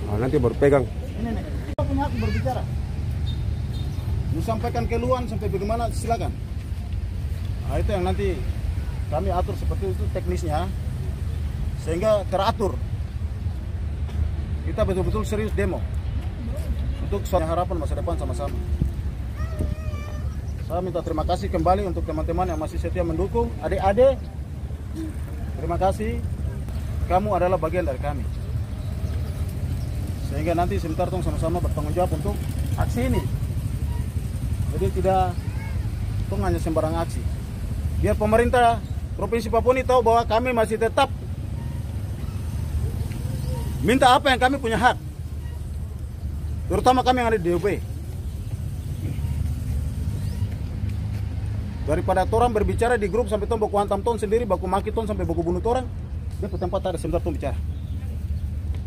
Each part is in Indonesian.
Nah, nanti baru pegang. Ini. Kita punya hak berbicara. Lu sampaikan keluhan sampai bagaimana silakan. Nah, itu yang nanti kami atur seperti itu teknisnya, sehingga teratur. Kita betul-betul serius demo untuk suatu harapan masa depan sama-sama. Saya minta terima kasih kembali untuk teman-teman yang masih setia mendukung. Adik-adik, terima kasih. Kamu adalah bagian dari kami. Sehingga nanti sebentar tong sama-sama bertanggung jawab untuk aksi ini. Jadi tidak tong hanya sembarang aksi. Biar pemerintah Provinsi Papua ini tahu bahwa kami masih tetap minta apa yang kami punya hak. Terutama kami yang ada di DOB. Daripada torang berbicara di grup sampai baku hantam ton sendiri, baku maki ton sampai baku bunuh torang, dia tempat tak ada sebentar ton bicara.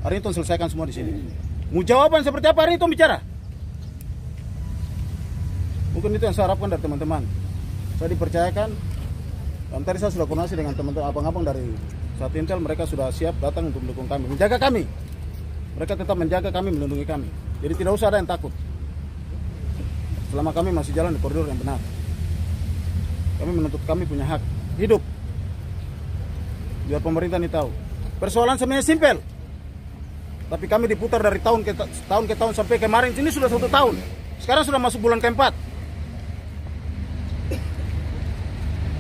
Hari ini ton selesaikan semua di sini. Mau jawaban seperti apa hari ini ton bicara? Mungkin itu yang saya harapkan dari teman-teman. Saya dipercayakan, dan tadi saya sudah koordinasi dengan teman-teman abang-abang dari Satintel, mereka sudah siap datang untuk mendukung kami, menjaga kami. Mereka tetap menjaga kami, melindungi kami. Jadi tidak usah ada yang takut. Selama kami masih jalan di koridor yang benar. Kami menuntut kami punya hak hidup. Biar pemerintah ini tahu. Persoalan sebenarnya simpel. Tapi kami diputar dari tahun ke tahun sampai kemarin. Ini sudah 1 tahun. Sekarang sudah masuk bulan ke-4.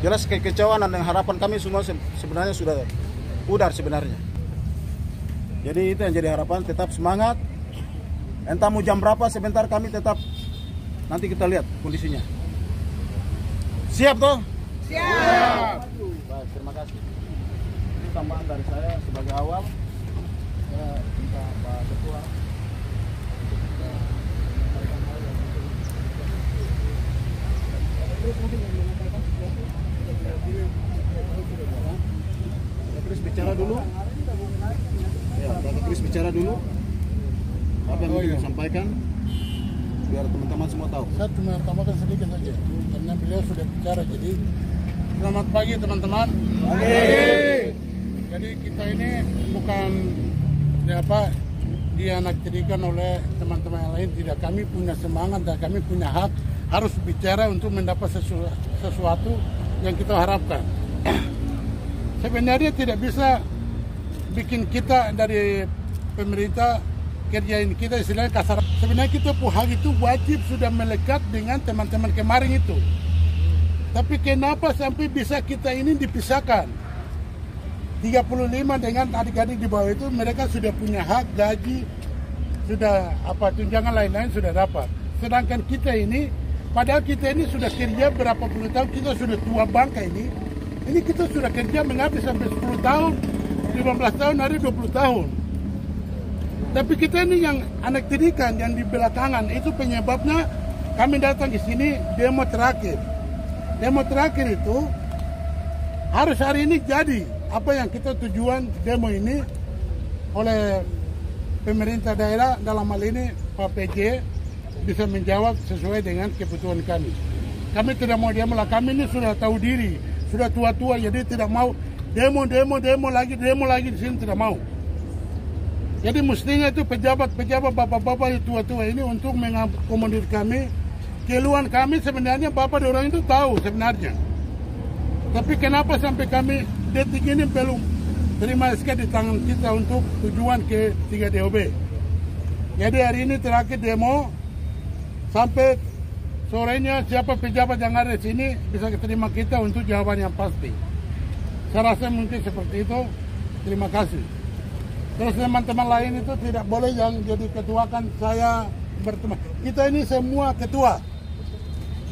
Jelas kekecewaan dan harapan kami semua sebenarnya sudah pudar sebenarnya. Jadi itu yang jadi harapan, tetap semangat. Entah mau jam berapa sebentar kami tetap, nanti kita lihat kondisinya. Siap toh? Siap. Baik, terima kasih. Ini tambahan dari saya sebagai awal. Saya minta Pak Ketua untuk kita menyampaikan hal yang terus bicara dulu. Ya, Pak Kris bicara dulu. Apa yang ingin disampaikan? Biar teman-teman semua tahu. Saya cuma tambahkan sedikit saja, karena beliau sudah bicara. Jadi selamat pagi teman-teman. Jadi kita ini bukan ya apa dianaktirikan oleh teman-teman yang lain. Tidak, kami punya semangat dan kami punya hak harus bicara untuk mendapat sesuatu yang kita harapkan. Sebenarnya tidak bisa bikin kita dari pemerintah kerjain kita istilahnya kasar. Sebenarnya kita hak itu wajib sudah melekat dengan teman-teman kemarin itu. Tapi kenapa sampai bisa kita ini dipisahkan? 35 dengan adik-adik di bawah itu mereka sudah punya hak gaji, sudah apa tunjangan lain-lain sudah dapat. Sedangkan kita ini, padahal kita ini sudah kerja berapa puluh tahun, kita sudah tua bangka ini. Ini kita sudah kerja mengabdi sampai 10 tahun, 15 tahun, hari 20 tahun. Tapi kita ini yang anak tirikan, yang di belakangan, itu penyebabnya kami datang di sini demo terakhir. Demo terakhir itu harus hari ini jadi apa yang kita tujuan demo ini oleh pemerintah daerah dalam hal ini Pak PJ bisa menjawab sesuai dengan kebutuhan kami. Kami tidak mau demo lah, kami ini sudah tahu diri, sudah tua-tua, jadi tidak mau demo lagi di sini, tidak mau. Jadi mestinya itu pejabat-pejabat bapak-bapak tua-tua ini untuk mengakomodir kami. Keluhan kami sebenarnya bapak orang itu tahu sebenarnya. Tapi kenapa sampai kami detik ini belum terima SK di tangan kita untuk tujuan ke 3 DOB. Jadi hari ini terakhir demo sampai sorenya siapa pejabat yang ada di sini bisa terima kita untuk jawaban yang pasti. Saya rasa mungkin seperti itu. Terima kasih. Terus teman-teman lain itu tidak boleh yang jadi ketua kan saya berteman. Kita ini semua ketua.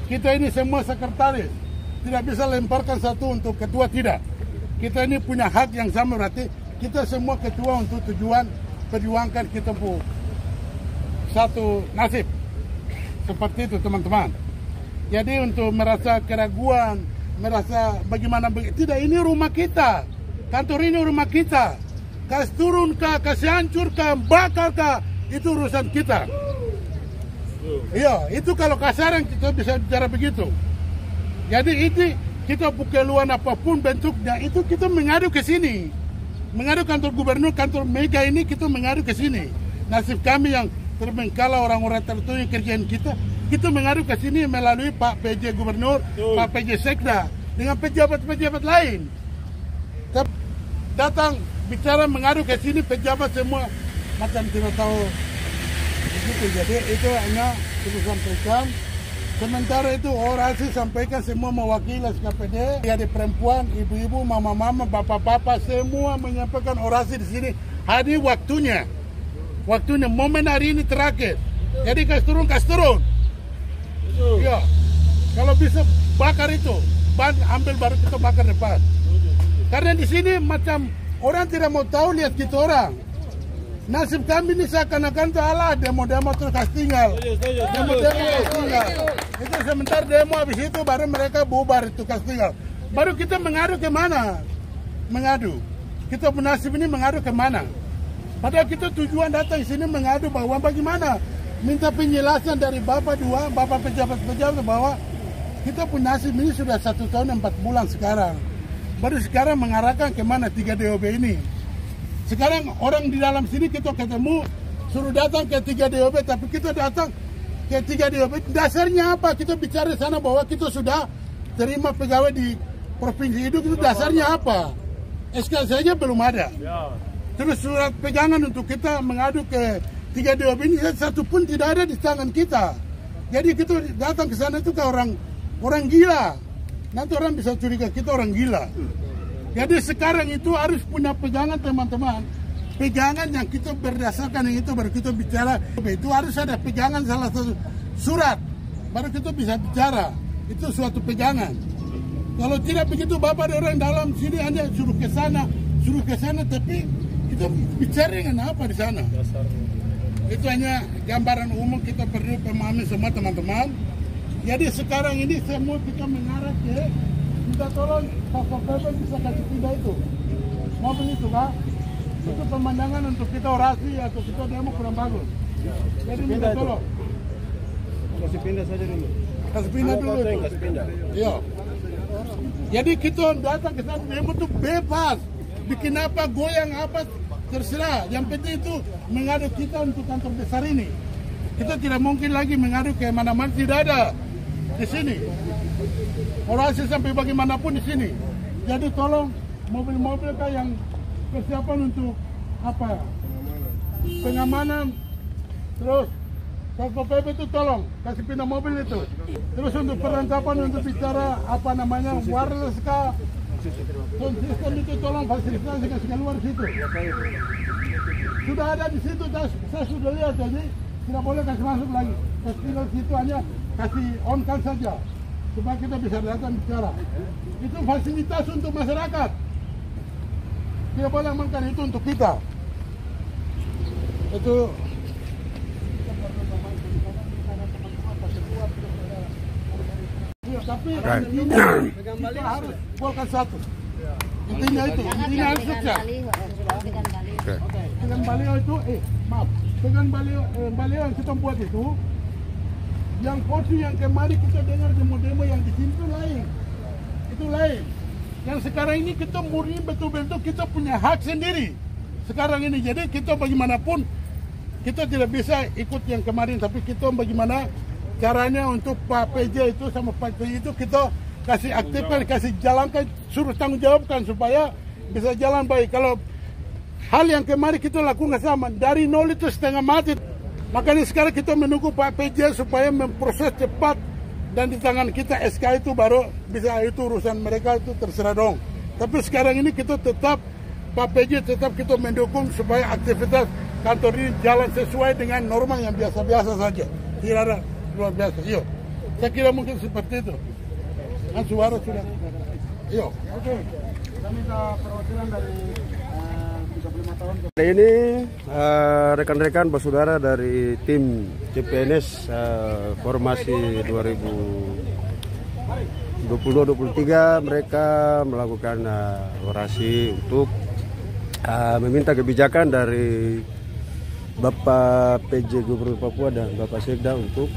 Kita ini semua sekretaris. Tidak bisa lemparkan satu untuk ketua, tidak. Kita ini punya hak yang sama, berarti kita semua ketua untuk tujuan perjuangkan kita bu satu nasib. Seperti itu teman-teman. Jadi untuk merasa keraguan, merasa bagaimana, tidak, ini rumah kita. Kantor ini rumah kita. Kasih turun kah, kasih hancur kah, bakar kah, itu urusan kita. Iya, itu kalau kasaran kita bisa bicara begitu. Jadi ini kita buka luan apapun bentuknya, itu kita mengadu ke sini. Mengadu kantor gubernur, kantor mega ini kita mengadu ke sini. nasib kami yang termengkala orang-orang tertentu yang kerjaan kita, kita mengadu ke sini melalui Pak PJ Gubernur, Pak PJ Sekda, dengan pejabat-pejabat lain. Datang bicara mengadu ke sini pejabat semua macam tidak tahu begitu. Jadi itu hanya perlu sampaikan. Sementara itu orasi sampaikan semua mewakili SKPD, ada perempuan, ibu-ibu, mama-mama, bapak-bapak, semua menyampaikan orasi di sini. Hari waktunya, momen hari ini terakhir. Jadi kas turun. Ya, kalau bisa bakar itu, ban ambil baru kita bakar depan. Karena di sini macam orang tidak mau tahu lihat kita orang. Nasib kami ini seakan-akan itu ala demo-demo terus harus tinggal. Itu sebentar demo, habis itu baru mereka bubar itu harus tinggal. Baru kita mengadu kemana? Kita nasib ini mengadu kemana? Padahal kita tujuan datang di sini mengadu bahwa bagaimana? Minta penjelasan dari Bapak pejabat-pejabat bahwa kita pun nasib ini sudah 1 tahun 4 bulan sekarang. Baru sekarang mengarahkan kemana 3 DOB ini. Sekarang orang di dalam sini kita ketemu suruh datang ke 3 DOB, tapi kita datang ke 3 DOB dasarnya apa? Kita bicara sana bahwa kita sudah terima pegawai di provinsi itu, itu dasarnya apa? SK saja belum ada. Terus surat pegangan untuk kita mengadu ke 3 DOB ini satu pun tidak ada di tangan kita. Jadi kita datang ke sana itu ke orang gila. Nanti orang bisa curiga kita orang gila. Jadi sekarang itu harus punya pegangan teman-teman. Pegangan yang kita berdasarkan yang itu baru kita bicara. Itu harus ada pegangan salah satu surat. Baru kita bisa bicara. Itu suatu pegangan. Kalau tidak begitu Bapak ada orang dalam sini hanya suruh ke sana. Tapi kita bicara dengan apa di sana? Itu hanya gambaran umum kita perlu memahami semua teman-teman. Jadi sekarang ini semua kita mengarah ke minta tolong Bapak bisa kasih pindah itu mobil itu Pak, itu pemandangan untuk kita orasi atau kita demo kurang bagus. Jadi minta tolong kasih pindah saja dulu, kasih pindah. Iya, jadi kita datang ke sana demo itu bebas, bikin apa, goyang apa terserah, yang penting itu mengadu kita untuk kantor besar ini. Kita tidak mungkin lagi mengadu ke mana-mana, tidak ada di sini orasi sampai bagaimanapun di sini. Jadi tolong mobil-mobil yang persiapan untuk apa pengamanan, terus Satpol PP itu tolong kasih pindah mobil itu, terus untuk perlengkapan untuk bicara apa namanya wireless kah, konsisten itu tolong fasilitasi kasih keluar situ. Sudah ada di situ, saya sudah lihat, jadi tidak boleh kasih masuk lagi, kasih pindah situ hanya kasih on call saja. Supaya kita bisa datang bicara. Itu fasilitas untuk masyarakat. Dia boleh makan itu untuk kita. Itu tapi ini harus golkan satu. Intinya itu, intinya harus sukses. Pegang baliho itu, maaf. Pegang baliho yang kita buat itu, yang foto yang kemarin kita dengar demo-demo yang di sini itu lain. Itu lain. Yang sekarang ini kita murni betul-betul kita punya hak sendiri. Sekarang ini jadi kita bagaimanapun kita tidak bisa ikut yang kemarin, tapi kita bagaimana caranya untuk Pak PJ itu sama Pak PJ itu kita kasih aktifkan, kasih jalankan, suruh tanggung jawabkan supaya bisa jalan baik. Kalau hal yang kemarin kita lakukan sama dari nol itu setengah mati. Makanya sekarang kita menunggu Pak PJ supaya memproses cepat dan di tangan kita SK itu baru bisa, itu urusan mereka itu terserah dong. Tapi sekarang ini kita tetap Pak PJ tetap kita mendukung supaya aktivitas kantor ini jalan sesuai dengan normal yang biasa-biasa saja. Tidak ada luar biasa. Yo, saya kira mungkin seperti itu. Kan suara sudah. Yo. Oke. Saya minta perwakilan dari hari ini rekan-rekan bersaudara dari tim CPNS formasi 2022-23 mereka melakukan orasi untuk meminta kebijakan dari Bapak PJ Gubernur Papua dan Bapak Sekda untuk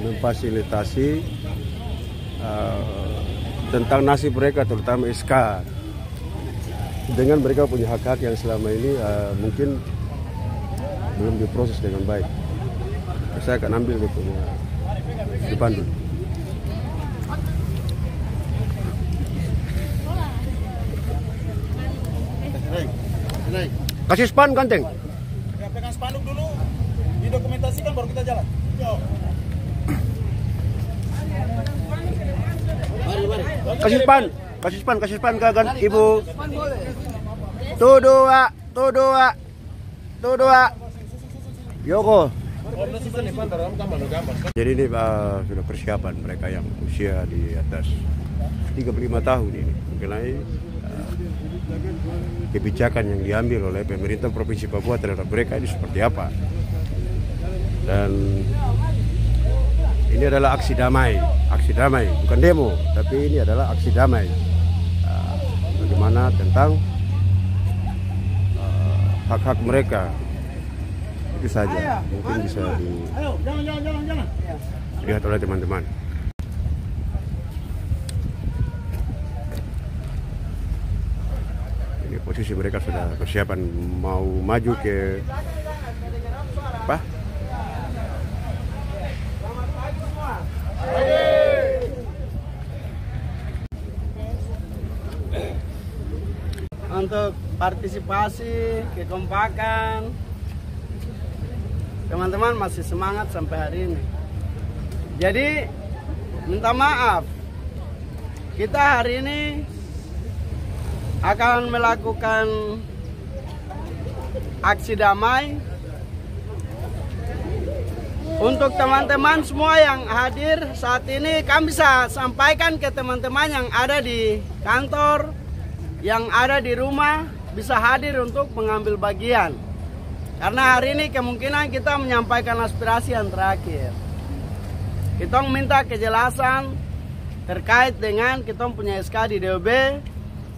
memfasilitasi tentang nasib mereka terutama SK. Dengan mereka punya hak-hak yang selama ini mungkin belum diproses dengan baik. Saya akan ambil itu di Bandung. Kasih spanduk ganteng. Ya, pegang spanduk dulu, didokumentasikan baru kita jalan. Yo. Kasih span ke ibu. Tuh dua. Yoko. Jadi ini sudah persiapan mereka yang usia di atas 35 tahun ini mengenai kebijakan yang diambil oleh pemerintah Provinsi Papua terhadap mereka ini seperti apa. Dan ini adalah aksi damai, bukan demo, tapi ini adalah aksi damai. Bagaimana tentang hak-hak mereka, itu saja. Mungkin bisa dilihat oleh teman-teman. Ini posisi mereka sudah persiapan mau maju ke apa? Untuk partisipasi, kekompakan, teman-teman masih semangat sampai hari ini. Jadi minta maaf, kita hari ini akan melakukan aksi damai. Untuk teman-teman semua yang hadir saat ini, kami bisa sampaikan ke teman-teman yang ada di kantor, yang ada di rumah bisa hadir untuk mengambil bagian. Karena hari ini kemungkinan kita menyampaikan aspirasi yang terakhir. Kita minta kejelasan terkait dengan kita punya SK di DOB,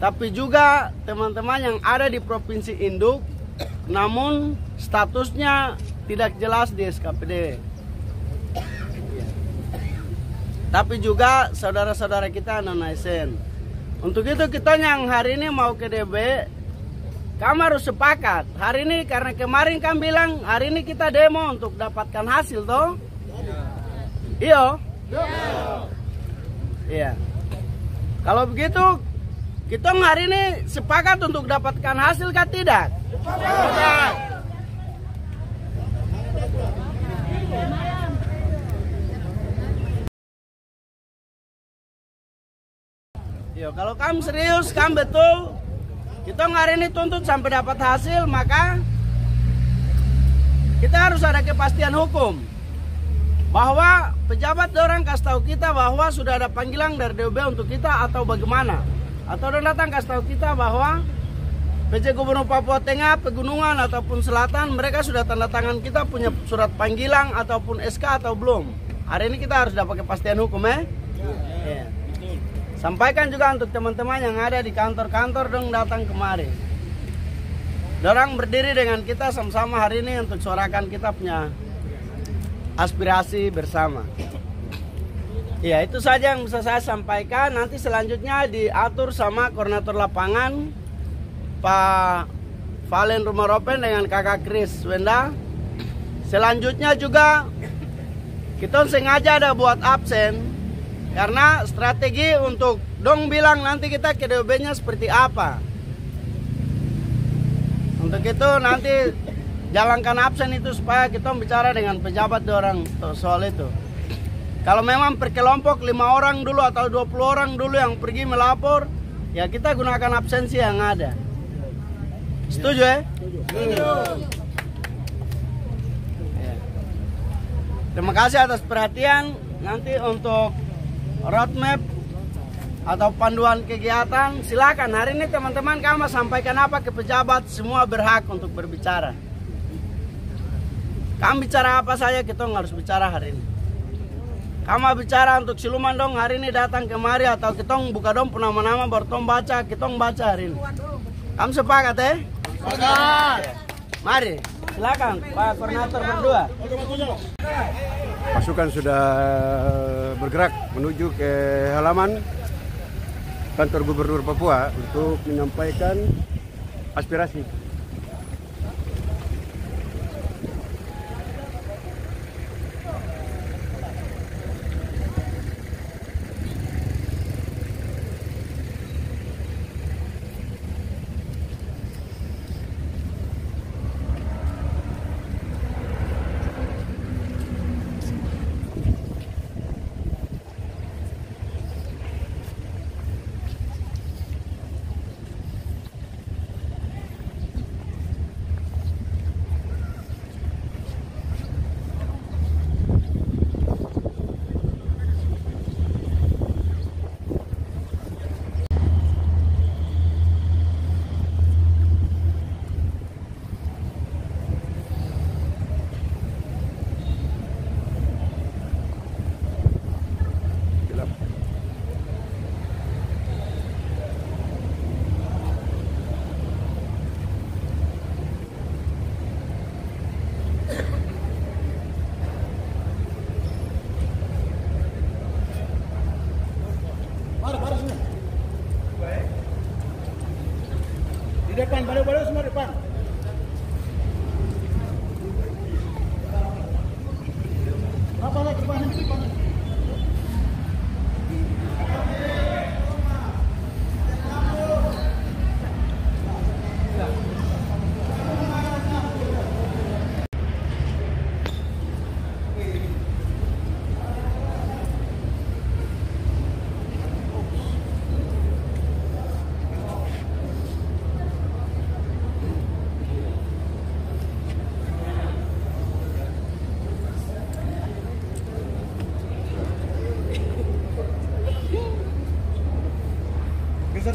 tapi juga teman-teman yang ada di Provinsi Induk, namun statusnya tidak jelas di SKPD. Tapi juga saudara-saudara kita non-ASN. Untuk itu kita yang hari ini mau ke DB, kami harus sepakat. Hari ini karena kemarin kami bilang hari ini kita demo untuk dapatkan hasil toh. Iya. Iya. Kalau begitu kita hari ini sepakat untuk dapatkan hasil kah tidak? Sepakat. Yo, kalau kamu serius, kamu betul, kita hari ini tuntut sampai dapat hasil, maka kita harus ada kepastian hukum. Bahwa pejabat dorang kasih tahu kita bahwa sudah ada panggilan dari DOB untuk kita atau bagaimana. Atau dorang datang kasih tahu kita bahwa PJ Gubernur Papua Tengah, Pegunungan ataupun Selatan, mereka sudah tanda tangan kita punya surat panggilan ataupun SK atau belum. Hari ini kita harus dapat kepastian hukum, Yeah. Sampaikan juga untuk teman-teman yang ada di kantor-kantor dong datang kemari. Dorang berdiri dengan kita sama-sama hari ini untuk suarakan kita punya aspirasi bersama. Ya, itu saja yang bisa saya sampaikan. Nanti selanjutnya diatur sama koordinator lapangan Pak Valen Rumaropen dengan kakak Kris Wenda. Selanjutnya juga kita sengaja ada buat absen. Karena strategi untuk dong bilang nanti kita ke DOB-nya seperti apa. Untuk itu nanti jalankan absen itu supaya kita bicara dengan pejabat orang soal itu. Kalau memang perkelompok 5 orang dulu atau 20 orang dulu yang pergi melapor, ya kita gunakan absensi yang ada. Setuju ya? Setuju. Terima kasih atas perhatian. Nanti untuk roadmap atau panduan kegiatan silakan. Hari ini teman-teman kami sampaikan apa ke pejabat, semua berhak untuk berbicara. Kami bicara apa saja, kita harus bicara hari ini. Kami bicara untuk siluman dong hari ini datang kemari, atau kita buka dong nama-nama baru baca, kita baca hari ini. Kami sepakat ya? Sepakat. Mari, silakan Pak Koordinator berdua. Pasukan sudah bergerak menuju ke halaman kantor Gubernur Papua untuk menyampaikan aspirasi.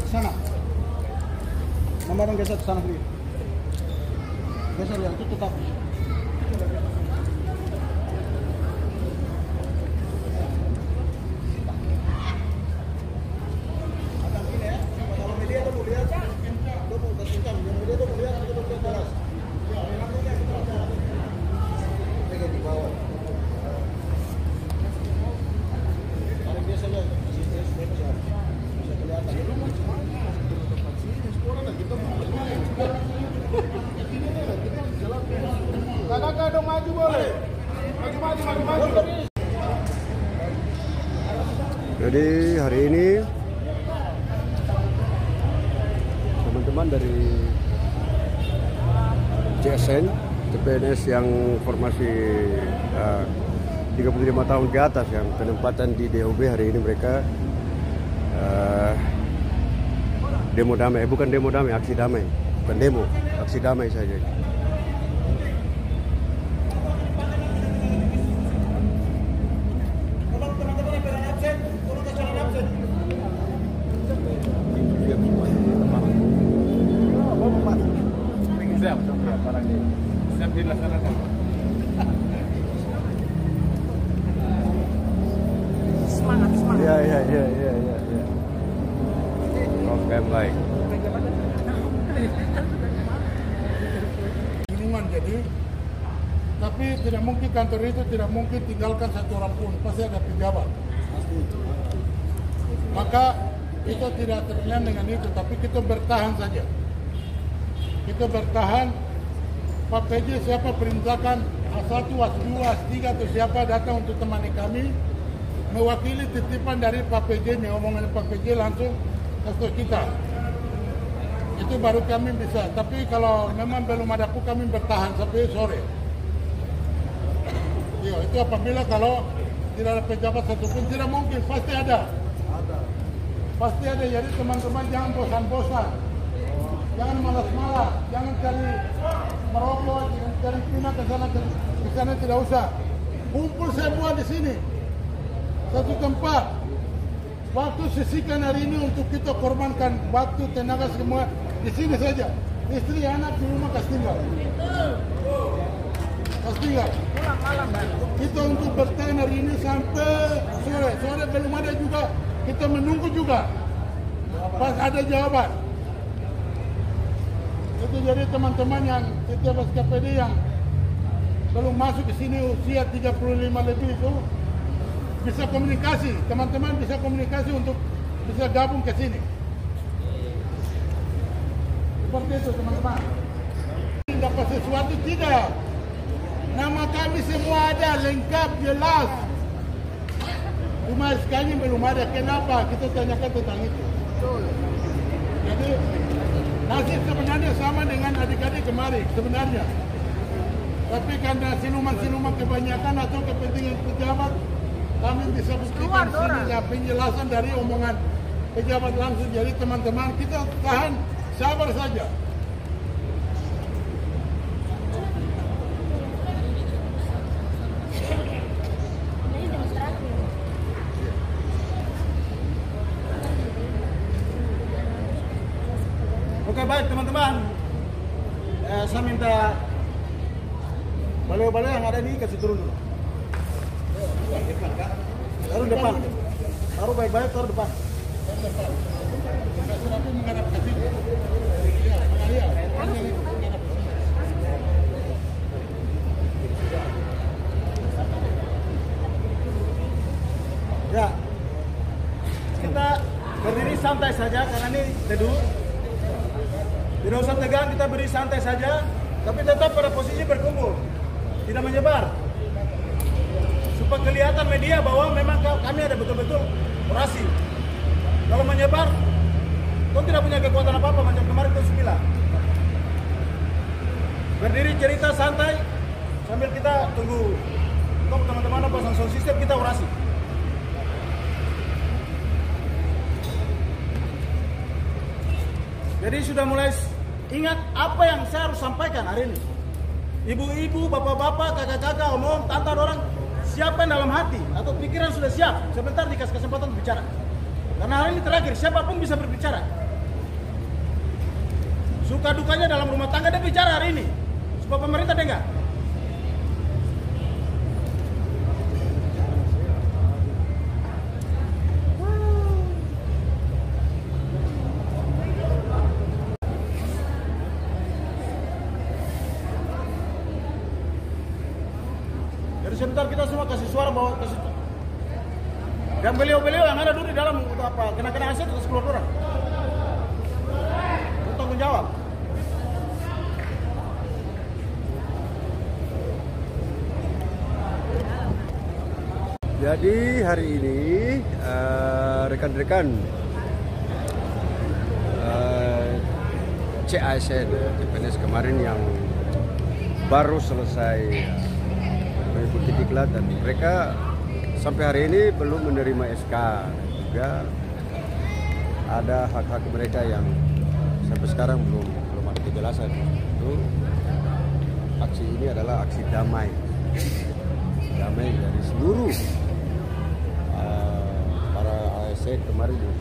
geser ke sana. Nomor yang geser ke sana dulu. Geser ya, itu tetap. Kakak dong maju boleh. Maju. Jadi hari ini teman-teman dari ASN CPNS yang formasi 35 tahun ke atas yang penempatan di DOB hari ini mereka demo damai, aksi damai, bukan demo, aksi damai saja. Semangat. Ya. Program lain. Lingkungan jadi, tapi tidak mungkin kantor itu tidak mungkin tinggalkan satu orang pun, pasti ada pejabat. Maka kita tidak terlihat dengan itu, tapi kita bertahan saja. Kita bertahan. Pak PJ siapa perintahkan A1, A2, A3 atau siapa datang untuk temani kami mewakili titipan dari Pak PJ, omongan Pak PJ langsung ke kita. Itu baru kami bisa, tapi kalau memang belum ada pun kami bertahan sampai sore. Yo, itu apabila kalau tidak ada pejabat satupun, tidak mungkin, pasti ada. Jadi teman-teman jangan bosan-bosan. Jangan malas-malas, jangan cari merokok, jangan cari pina ke sana tidak usah. Kumpul semua di sini, satu tempat. Waktu sisihkan hari ini untuk kita korbankan waktu, tenaga semua di sini saja. Istri, anak di rumah kasih tinggal. Kita untuk bertahan hari ini sampai sore. Sore belum ada juga, kita menunggu juga. Pas ada jawaban. Itu jadi teman-teman yang setiap SKPD yang belum masuk ke sini usia 35 lebih itu bisa komunikasi, teman-teman bisa komunikasi untuk bisa gabung ke sini. Seperti itu teman-teman. Dapat sesuatu tidak? Nama kami semua ada, lengkap, jelas. Cuma SK-nya belum ada, kenapa? Kita tanyakan tentang itu. Jadi nasib sebenarnya sama dengan adik-adik kemarin sebenarnya, tapi karena siluman-siluman kebanyakan atau kepentingan pejabat, kami bisa buktikan sini penjelasan dari omongan pejabat langsung. Jadi teman-teman kita tahan, sabar saja. Oke, baik teman-teman, saya minta baliho-baliho yang ada di kasih turun dulu. Taruh baik-baik depan. Ya, kita berdiri santai saja karena ini teduh. Tidak usah tegang, kita beri santai saja, tapi tetap pada posisi berkumpul, tidak menyebar. Supaya kelihatan media bahwa memang kami ada betul-betul orasi. Kalau menyebar, kau tidak punya kekuatan apa-apa macam kemarin itu 9. Berdiri cerita santai sambil kita tunggu untuk teman-teman pasang sound system, kita orasi. Jadi sudah mulai ingat apa yang saya harus sampaikan hari ini. Ibu-ibu, bapak-bapak, kakak-kakak, om-om, tante, orang siapa yang dalam hati atau pikiran sudah siap, sebentar dikasih kesempatan berbicara. Karena hari ini terakhir, siapapun bisa berbicara. Suka dukanya dalam rumah tangga, dia bicara hari ini. Supaya pemerintah dengar. Jadi sebentar kita semua kasih suara bahwa kasih. Dan beliau-beliau yang ada dulu di dalam apa kena-kena aset ke 10 orang. Tanggung jawab. Jadi hari ini rekan-rekan CASN CPNS kemarin yang baru selesai mengikuti diklat, dan mereka sampai hari ini belum menerima SK, juga ada hak-hak mereka yang sampai sekarang belum ada kejelasan. Itu aksi ini adalah aksi damai dari seluruh para ASN kemarin yang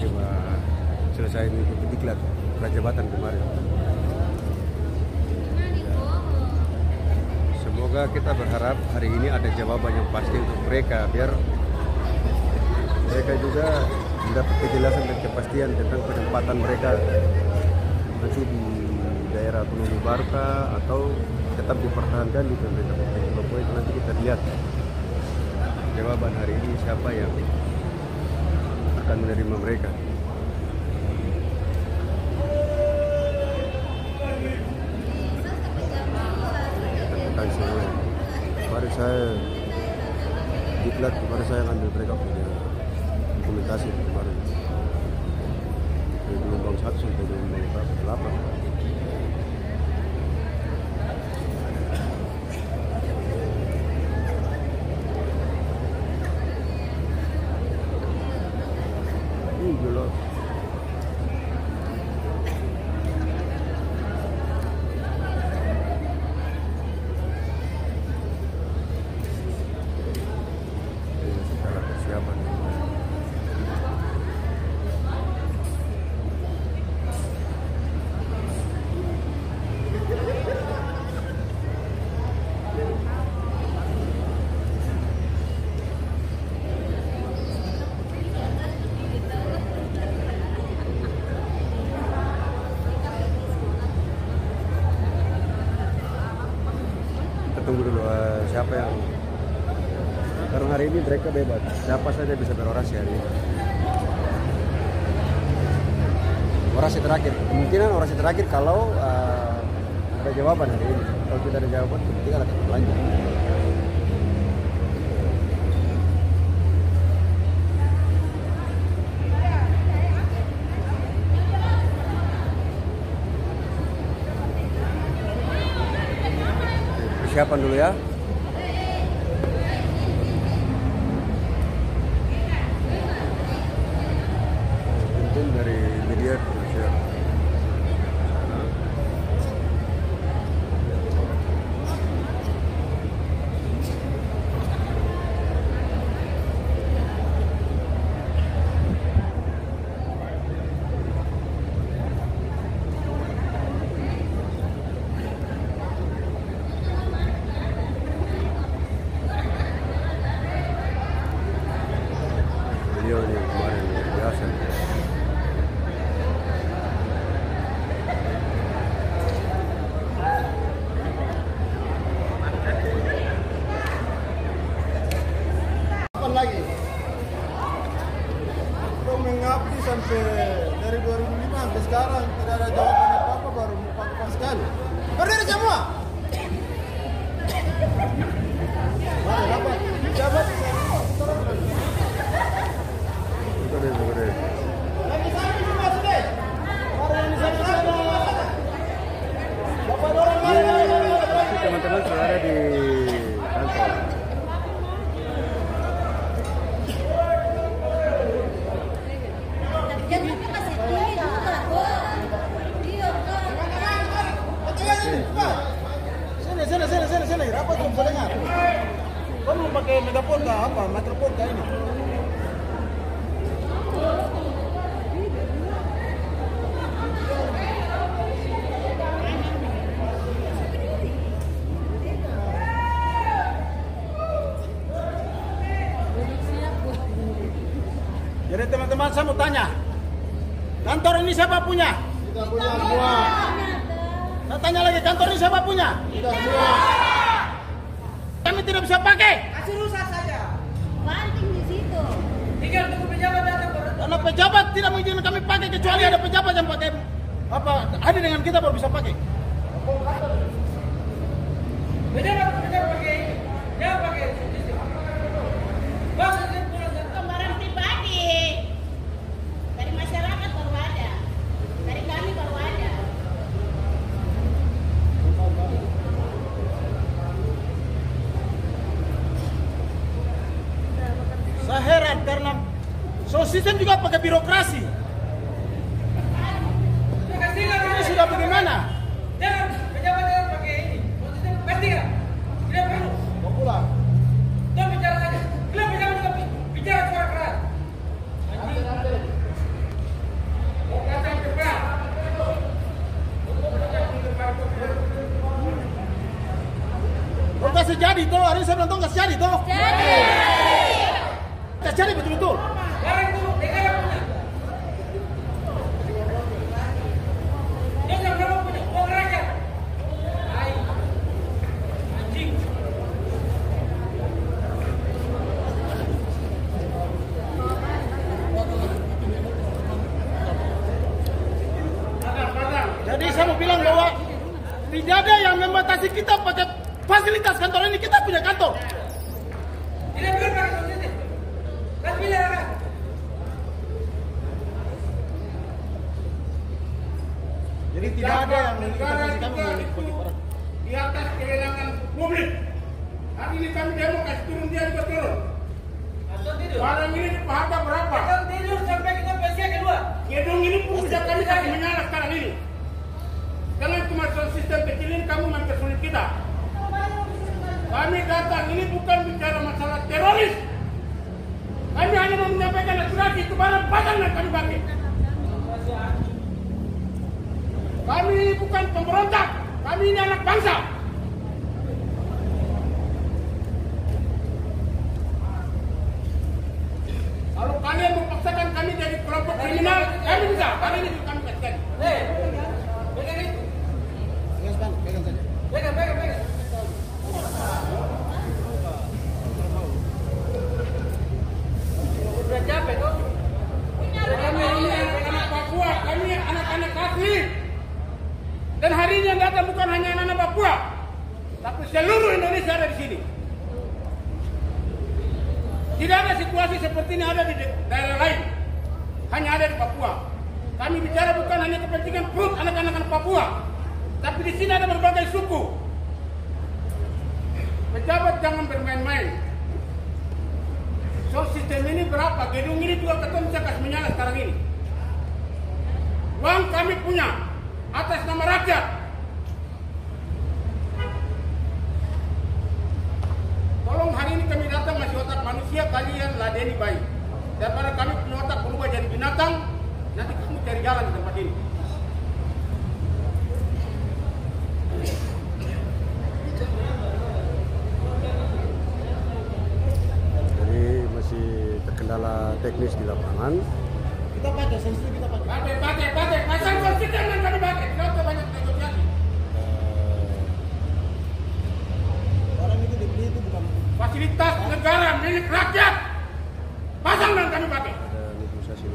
sudah selesai mengikuti diklat prajabatan kemarin. Semoga kita berharap hari ini ada jawaban yang pasti untuk mereka, biar mereka juga mendapat kejelasan dan kepastian tentang penempatan mereka masih di daerah otonomi baru atau tetap dipertahankan di pemerintah provinsi Papua. Itu nanti kita lihat jawaban hari ini siapa yang akan menerima mereka. Tentang saya, kemarin saya diklat, kemarin saya ambil mereka punya dokumentasi kemarin. Dari gelombang 1 sampai gelombang 8. Gelap. Tunggu dulu siapa yang, karena hari ini mereka bebas, siapa saja bisa berorasi hari ini. Orasi terakhir, kemungkinan orasi terakhir kalau ada jawaban hari ini. Kalau tidak ada jawaban, kita akan lanjut. Siapa dulu ya? Mungkin dari media Indonesia. Mengabdi sampai dari 2005 sampai sekarang tidak ada jawaban apa-apa, baru muka sekali. Berdiri semua. Teman-teman saudara di kantor. Sini, rapat belum bisa dengar. Kamu mau pakai megapon kah? Apa? Mikrofon kah ini? Jadi teman-teman saya mau tanya, kantor ini siapa punya? Kita punya semua. Saya tanya lagi, kantor ini siapa punya? Kita semua. Kami tidak bisa pakai. Kasih rusak saja. Banting di situ. Tinggal tunggu pejabat datang. Karena pejabat tidak mengizinkan kami pakai, kecuali ada pejabat yang pakai apa hadir dengan kita baru bisa pakai. Pejabat pakai, jangan pakai. Barang pribadi dari masyarakat baru ada, dari kami baru ada. Saya heran karena sosistem juga pakai birokrasi. Ini sudah bagaimana? Jangan pejabat jangan pakai ini. Sosistem pasti nggak? Tidak perlu. Mau pulang? Jangan bicara saja. Kalian pejabat juga bicara suara keras. Mau kata yang cepat. Kau kasih jadi toh? Hari ini saya nonton kasih jadi toh? Jadi. Kasih jadi betul-betul. Barang itu negara punya. Dia sama-sama punya uang rakyat. Anjing. Jadi saya mau bilang bahwa tidak ada yang membatasi kita pakai fasilitas kantor ini. Kita punya kantor. Tidak perlu pakai sosial. Mas bilang. Jadi tidak ada yang mengingatkan kami di atas kewenangan publik. Hari ini kami demo kasih turun, dia juga turun. Barang ini harga berapa? Akan tidur sampai kita PCA kedua. Gedung ini pun sudah kami kasih menyala sekarang ini. Karena cuma sistem kecil ini kamu mempersulit kita. Kami datang ini bukan bicara masalah teroris. Kami hanya mau menyampaikan aspirasi itu barang barang yang kami pakai. Kami ini bukan pemberontak, kami ini anak bangsa. Kalau kalian memaksakan kami jadi kelompok kriminal, kami bisa. Kami ini juga kami katakan. Hei, pegang itu. Pegang saja. Pegang. Sudah capek tuh. Kami ini anak-anak Papua, kami anak-anak kaki. Dan hari ini yang datang bukan hanya anak-anak Papua, tapi seluruh Indonesia ada di sini. Tidak ada situasi seperti ini ada di daerah lain, hanya ada di Papua. Kami bicara bukan hanya kepentingan perut anak-anak Papua, tapi di sini ada berbagai suku. Pejabat jangan bermain-main. So sistem ini berapa? Gedung ini juga ketemu bisa kasih menyala sekarang ini. Uang kami punya. Atas nama rakyat. Tolong hari ini kami datang masih otak manusia, kalian ladeni baik. Daripada kami punya otak berubah jadi binatang, nanti kamu cari jalan di tempat ini. Jadi masih terkendala teknis di lapangan. Kita pakai sensi, kita pakai. Pasang konsisten dan kami pakai. Tidak usah banyak negosiasi. Orang itu dibeli itu bukan fasilitas negara milik rakyat. Pasang dan kami pakai. Ada negosiasi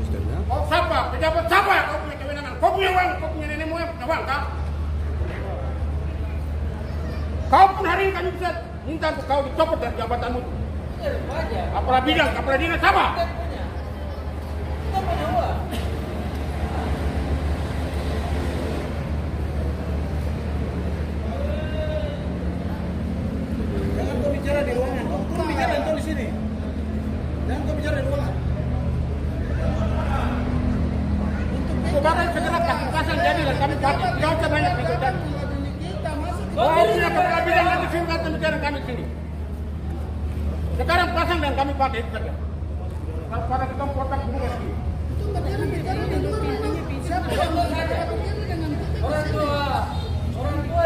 sistemnya. Kau siapa? Pejabat siapa? Kau punya kewenangan. Kau punya uang. Kau punya nenek moyang punya uang. Kau pun hari ini kami bisa minta untuk kau dicopot dari jabatanmu. Kepala bidang, kepala dinas siapa? Jangan kau bicara di ruangan, kau bicara itu di sini. Jangan kau bicara di ruangan. Untuk bakal segera kasih jadi dan kami dapat jauh banyak pekerjaan. Barunya kepala bidang nanti firman bicara kami di sini. Sekarang pasang dan kami pakai kerja. Pada kita kotak bunga sih. Itu berdiri bicara di luar siapa yang berdiri dengan orang tua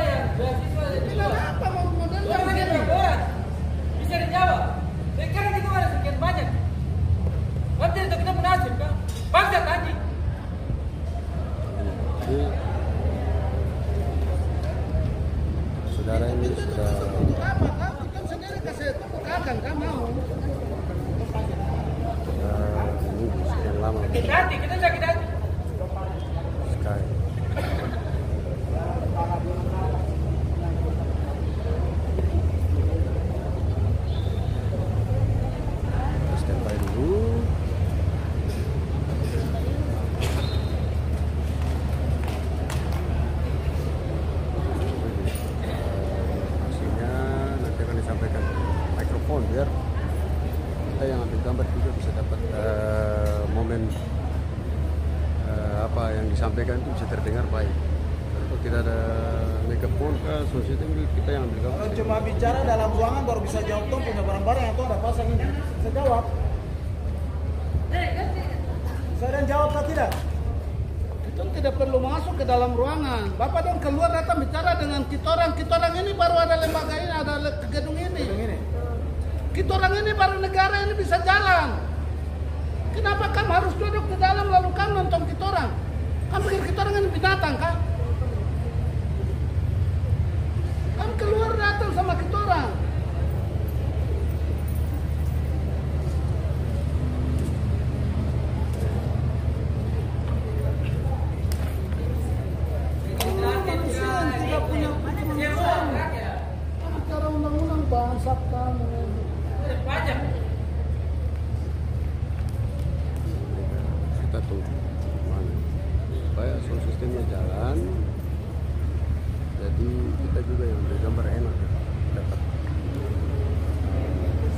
yang beasiswa itu. Kenapa mau modal orang yang berboras bisa dijawab? Sekarang itu ada sekian banyak. handphone biar kita yang ambil gambar juga bisa dapat momen apa yang disampaikan itu bisa terdengar baik. Kalau tidak ada megaphone kita yang ambil gambar. Cuma bicara dalam ruangan baru bisa jawab tuh punya barang-barang atau ada pasang ini bisa jawab. Bisa dan jawab atau tidak? Itu tidak perlu masuk ke dalam ruangan. Bapak dong keluar datang bicara dengan kita orang ini baru ada lembaga ini, ada gedung ini. Kita orang ini baru negara ini bisa jalan. Kenapa kamu harus duduk di dalam lalu kamu nonton kita orang? Kamu pikir kita orang ini binatang kah? Kamu keluar datang sama kita orang. Supaya soal sistemnya jalan, jadi kita juga yang ambil gambar enak, dapat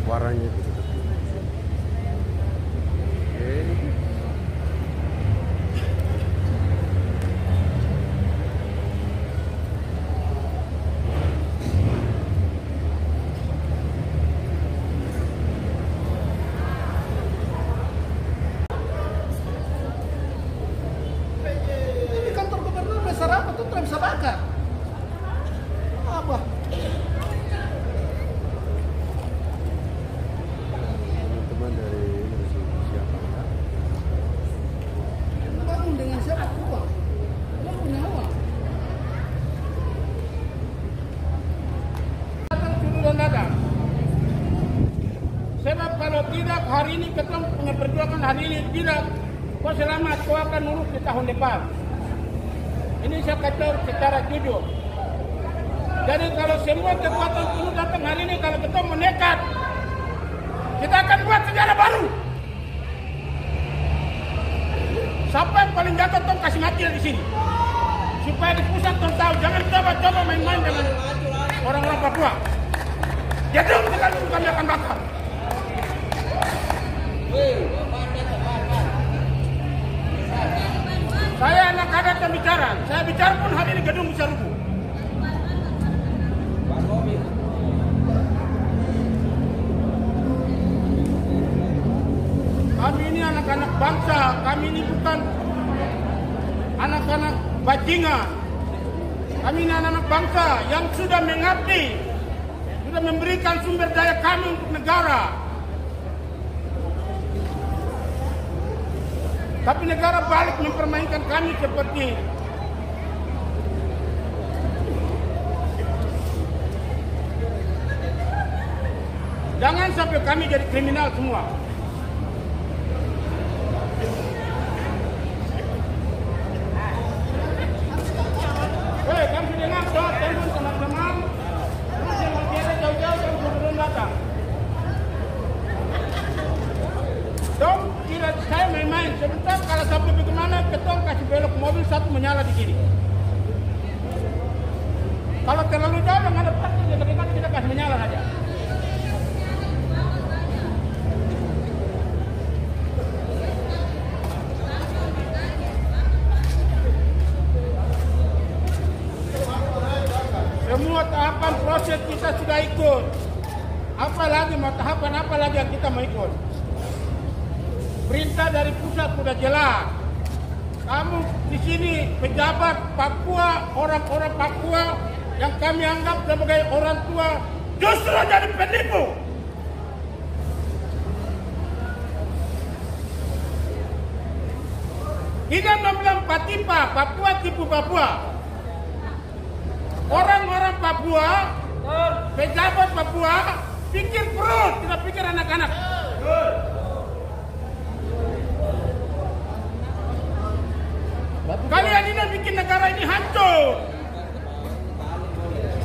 suaranya gitu. Hari ini kita memperjuangkan hari ini tidak, kau selamat kau akan urus di tahun depan. Ini saya kata secara jujur. Jadi kalau semua kekuatan itu datang hari ini kalau kita menekat, kita akan buat sejarah baru. Siapa yang paling jatuh tuh kasih mati di sini. Supaya di pusat tahu jangan coba-coba main-main dengan orang-orang Papua. Jadi bukan kami akan bakar. Saya anak adat yang bicara. Saya bicara pun hari ini gedung bisa rubuh. Kami ini anak-anak bangsa. Kami ini bukan anak-anak bajingan. Kami ini anak-anak bangsa yang sudah mengabdi, sudah memberikan sumber daya kami untuk negara. Tapi negara balik mempermainkan kami seperti jangan sampai kami jadi kriminal semua. Hei, kamu dengar dong, teman-teman. Terus yang biasa jauh-jauh yang turun datang. Dong, kira saya main-main sebentar. Sampai bagaimana ketong kasih belok mobil satu menyala di kiri. Kalau terlalu jauh dengan depan kita kasih menyala saja. Semua tahapan proses kita sudah ikut. Apalagi mau tahapan apalagi yang kita mau ikut. Perintah dari pusat sudah jelas. Kamu di sini pejabat Papua, orang-orang Papua yang kami anggap sebagai orang tua justru jadi penipu. Tidak membilang Patimpa, Papua tipu Papua. Orang-orang Papua, pejabat Papua pikir perut, tidak pikir anak-anak. Kalian ini bikin negara ini hancur. Baju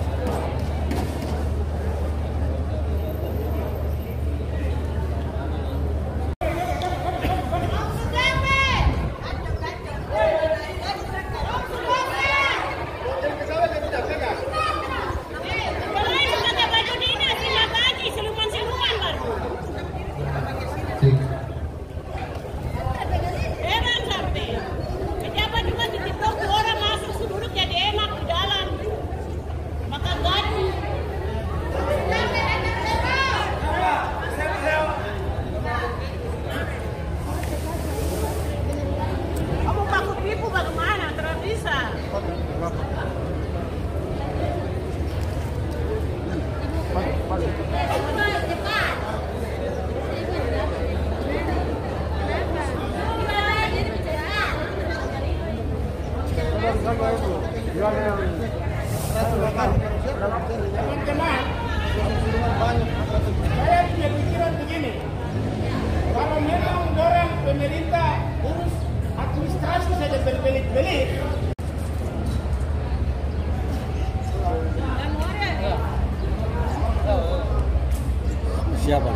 dinas, silat aja, siluman-siluman. Teman kenal, saya punya pikiran begini. Kalau memang orang pemerintah urus administrasi saja berbelit-belit, siapa?